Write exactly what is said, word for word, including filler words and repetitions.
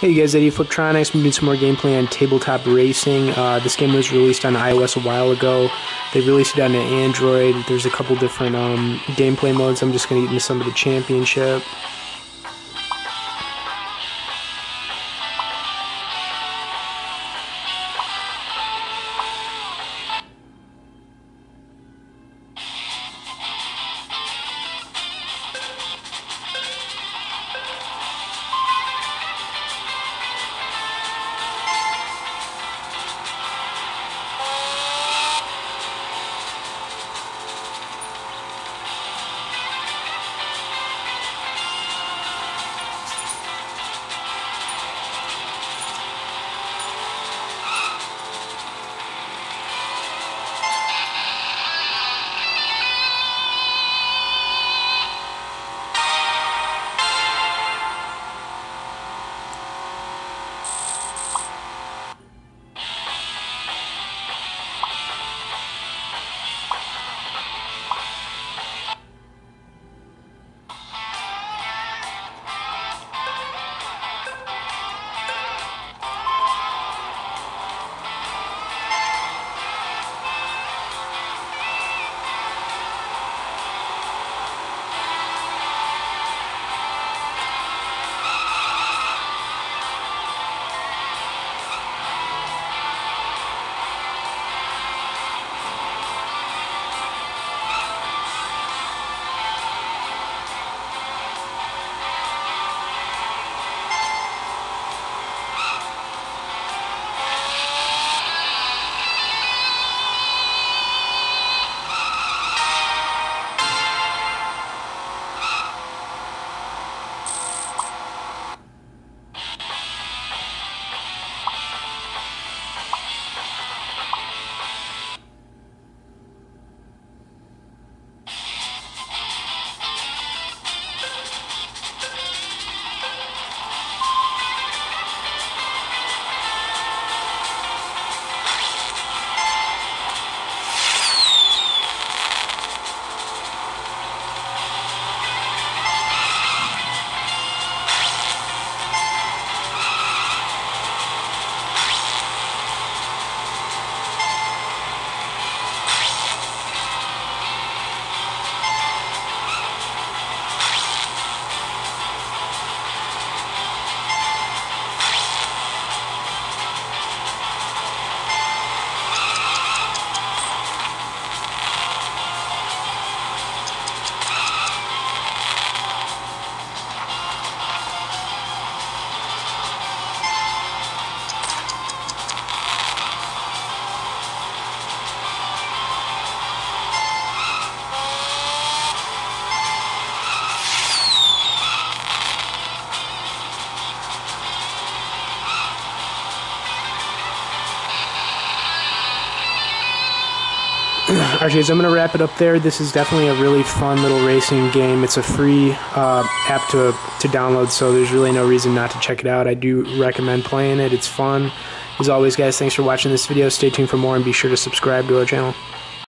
Hey guys, Eddie Fliptronics. We're doing some more gameplay on Table Top Racing. Uh, this game was released on iOS a while ago. They released it on Android. There's a couple different um, gameplay modes. I'm just going to get into some of the championship. Alright guys, I'm going to wrap it up there. This is definitely a really fun little racing game. It's a free uh, app to, to download, so there's really no reason not to check it out. I do recommend playing it. It's fun. As always guys, thanks for watching this video. Stay tuned for more and be sure to subscribe to our channel.